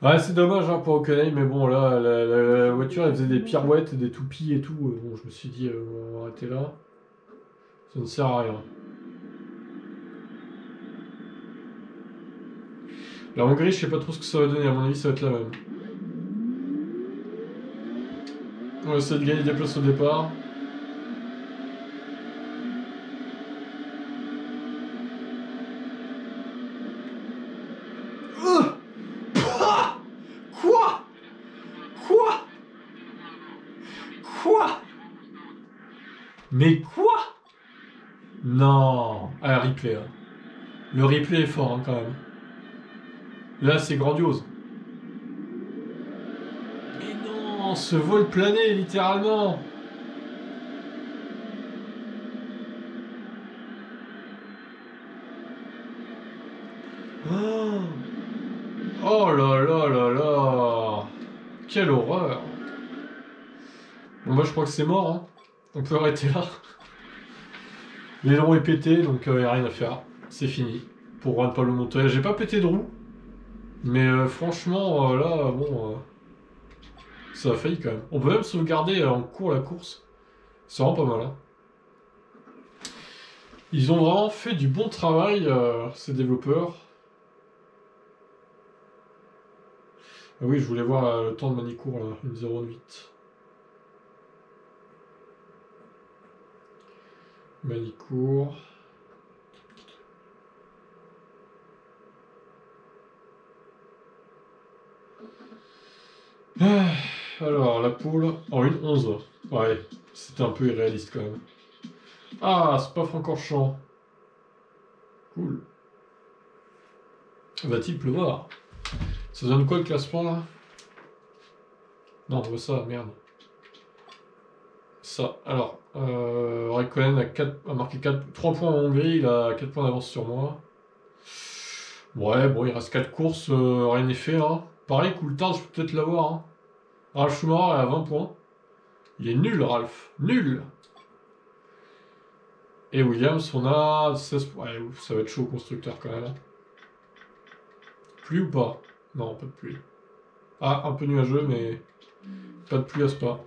Ouais, c'est dommage hein, pour Okanay, mais bon, là, la voiture, elle faisait des pirouettes, des toupies et tout. Bon, je me suis dit, on va arrêter là. Ça ne sert à rien. La Hongrie, je sais pas trop ce que ça va donner, à mon avis, ça va être la même. On va essayer de gagner des places au départ. Mais quoi? Non. Ah, le replay, là. Le replay est fort, hein, quand même. Là, c'est grandiose. Mais non, ce vol plané, littéralement. Oh, oh là là là là. Quelle horreur. Bon, moi, je crois que c'est mort, hein. On peut arrêter là. L'aileron est pété, donc il n'y a rien à faire. C'est fini. Pour Juan Pablo Montoya, j'ai pas pété de roue. Mais franchement, là, bon... ça a failli quand même. On peut même sauvegarder en cours la course. C'est vraiment pas mal. Hein. Ils ont vraiment fait du bon travail, ces développeurs. Ah oui, je voulais voir le temps de Manicourt, là, 1,08. Manicourt. Alors, la poule en 1,11. Ouais, c'était un peu irréaliste quand même. Ah, c'est pas Francorchamps. Cool. Va-t-il pleuvoir? Ça donne quoi le classement là? Non, on voit ça, merde. Ça, alors, Ray Cohen a marqué 3 points en Hongrie, il a 4 points d'avance sur moi. Ouais, bon, il reste 4 courses, rien n'est fait. Hein. Pareil, Coulthard, je peux peut-être l'avoir. Hein. Ralph Schumacher est à 20 points. Il est nul, Ralph. Nul. Et Williams, on a 16 points. Ouais, ouf, ça va être chaud, constructeur, quand même. Hein. Pluie ou pas? Non, pas de pluie. Ah, un peu nuageux, mais pas de pluie à Spa.